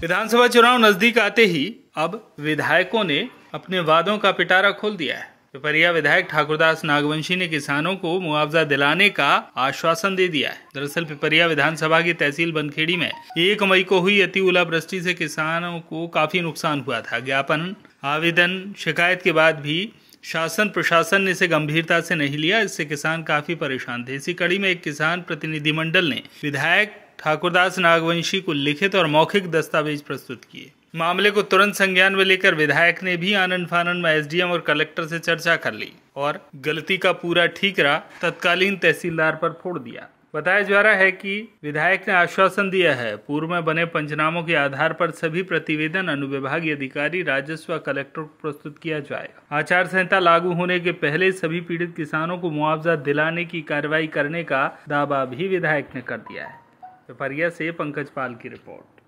विधानसभा चुनाव नजदीक आते ही अब विधायकों ने अपने वादों का पिटारा खोल दिया है। पिपरिया विधायक ठाकुरदास नागवंशी ने किसानों को मुआवजा दिलाने का आश्वासन दे दिया है। दरअसल पिपरिया विधानसभा की तहसील बनखेड़ी में 1 मई को हुई अति ओलावृष्टि से किसानों को काफी नुकसान हुआ था। ज्ञापन, आवेदन, शिकायत के बाद भी शासन प्रशासन ने इसे गंभीरता से नहीं लिया। इससे किसान काफी परेशान थे। इसी कड़ी में एक किसान प्रतिनिधिमंडल ने विधायक ठाकुरदास नागवंशी को लिखित और मौखिक दस्तावेज प्रस्तुत किए। मामले को तुरंत संज्ञान में लेकर विधायक ने भी आनंदफानन में एसडीएम और कलेक्टर से चर्चा कर ली और गलती का पूरा ठीकरा तत्कालीन तहसीलदार पर फोड़ दिया। बताया जा रहा है कि विधायक ने आश्वासन दिया है पूर्व में बने पंचनामों के आधार पर सभी प्रतिवेदन अनुविभागीय अधिकारी, राजस्व, कलेक्टर को प्रस्तुत किया जाएगा। आचार संहिता लागू होने के पहले सभी पीड़ित किसानों को मुआवजा दिलाने की कार्रवाई करने का दावा भी विधायक ने कर दिया है। पिपरिया से पंकज पाल की रिपोर्ट।